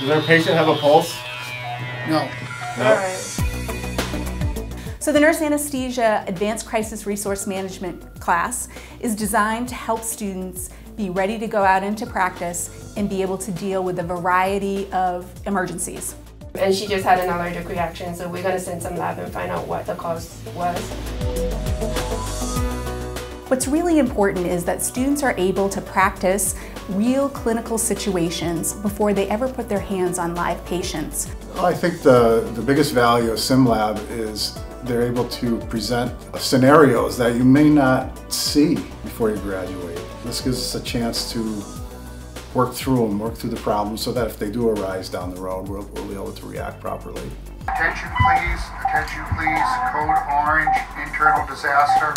Does our patient have a pulse? No. No. All right. So the Nurse Anesthesia Advanced Crisis Resource Management class is designed to help students be ready to go out into practice and be able to deal with a variety of emergencies. And she just had an allergic reaction, so we're going to send SimLab and find out what the cause was. What's really important is that students are able to practice real clinical situations before they ever put their hands on live patients. I think the biggest value of SimLab is they're able to present scenarios that you may not see before you graduate. This gives us a chance to work through them, work through the problems, so that if they do arise down the road, we'll be able to react properly. Attention please, code orange, internal disaster,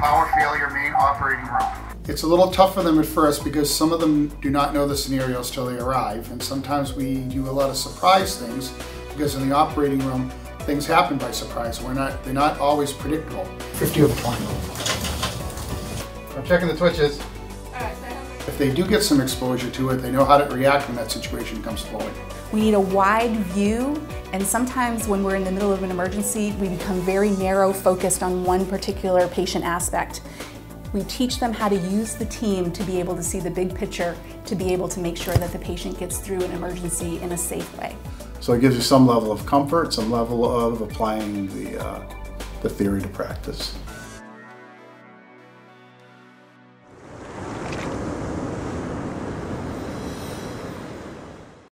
power failure, main operating room. It's a little tough for them at first because some of them do not know the scenarios till they arrive, and sometimes we do a lot of surprise things because in the operating room, things happen by surprise. They're not always predictable. 50 of the final. I'm checking the twitches. If they do get some exposure to it, they know how to react when that situation comes forward. We need a wide view, and sometimes when we're in the middle of an emergency, we become very narrow, focused on one particular patient aspect. We teach them how to use the team to be able to see the big picture, to be able to make sure that the patient gets through an emergency in a safe way. So it gives you some level of comfort, some level of applying the theory to practice.